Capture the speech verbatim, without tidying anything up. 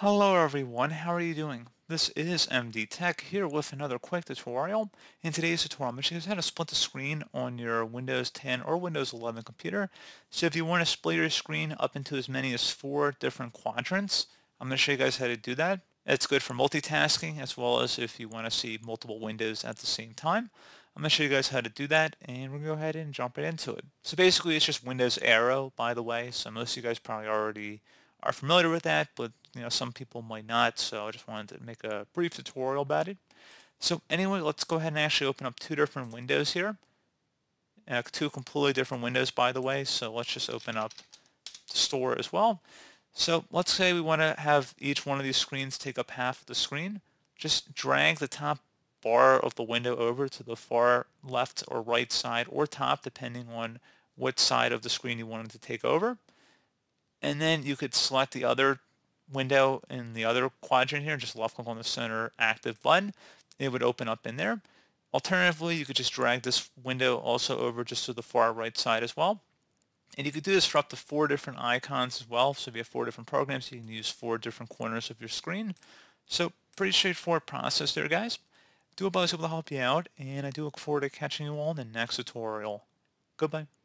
Hello everyone, how are you doing? This is M D Tech here with another quick tutorial. In today's tutorial, I'm going to show you how to split the screen on your Windows ten or Windows eleven computer. So if you want to split your screen up into as many as four different quadrants, I'm going to show you guys how to do that. It's good for multitasking as well as if you want to see multiple windows at the same time. I'm going to show you guys how to do that, and we're going to go ahead and jump right into it. So basically it's just Windows arrow, by the way, so most of you guys probably already are familiar with that, but you know, some people might not, so I just wanted to make a brief tutorial about it. So anyway, let's go ahead and actually open up two different windows here. Uh, two completely different windows, by the way, so let's just open up the store as well. So let's say we want to have each one of these screens take up half of the screen. Just drag the top bar of the window over to the far left or right side or top, depending on what side of the screen you want it to take over. And then you could select the other window in the other quadrant here, just left click on the center active button. It would open up in there. Alternatively, you could just drag this window also over just to the far right side as well. And you could do this for up to four different icons as well. So if you have four different programs, you can use four different corners of your screen. So pretty straightforward process there, guys. I do hope I was able to help you out, and I do look forward to catching you all in the next tutorial. Goodbye.